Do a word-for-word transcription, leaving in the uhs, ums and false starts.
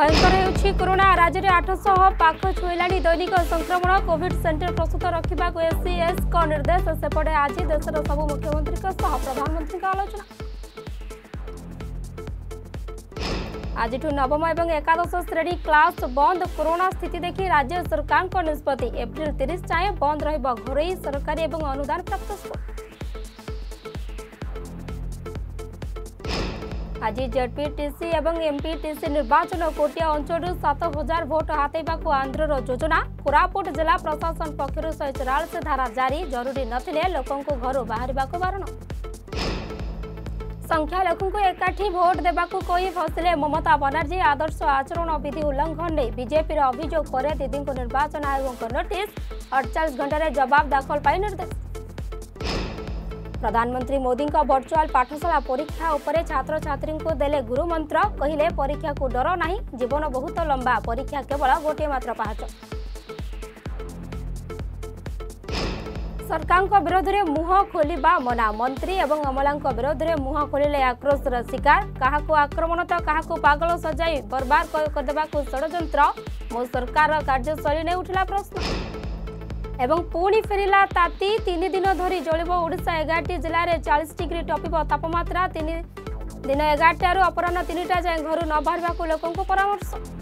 भयंकर होउछि कोरोना राज्य में आठ सौ पाख छुईला दैनिक संक्रमण कोविड सेंटर प्रस्तुत रखा एसीएस को निर्देश सेपटे आज देशर सबु मुख्यमंत्री प्रधानमंत्री आलोचना आज नवम और एकादश श्रेणी क्लास बंद कोरोना स्थिति देखि राज्य सरकार निष्पत्ति एप्रिल तीस जाए बंद रहिबो घरेई सरकारी और अनुदान प्राप्त स्कूल आज जेडपीटीसी एवं एमपीटीसी निर्वाचन कोटिया अंचल सात हजार भोट हाथेबा को आंध्र योजना कोरापुट जिला प्रशासन पक्षर शहे चौरालीस धारा जारी जरूरी नथिले लोकों को घर बाहर को बारण संख्यालघु को एकाठी भोट देवा को कोई फसले ममता बनार्जी आदर्श आचरण विधि उल्लंघन नहीं बीजेपी अभियोग करे दीदी को निर्वाचन आयोग नोटिस अड़चाश घंटे जवाब दाखल पर निर्देश प्रधानमंत्री मोदी का वर्चुअल पाठशाला परीक्षा उपरे छात्र छात्री को देले गुरु मंत्र कहिले परीक्षा को डर नहीं जीवन बहुत लंबा परीक्षा केवल गोटे मात्र पाहच सरकार को विरोध रे मुह खोलिबा मना मंत्री एवं अमला विरोध रे मुह खोलिले आक्रोश शिकार क्या आक्रमण तो क्या पागल सजाई बर्बाद करदेबा को षडयंत्र मो सरकार कार्यशैली ने उठला प्रश्न एवं पुणी फेरिला ताती तीन दिन धरी जलिब ओडिशा एगारटी जिले में चालीस डिग्री टपिब तापमात्रा तीन दिन एगारटू अपराह तीन टाइम घर न बाहर लोकों को परामर्श।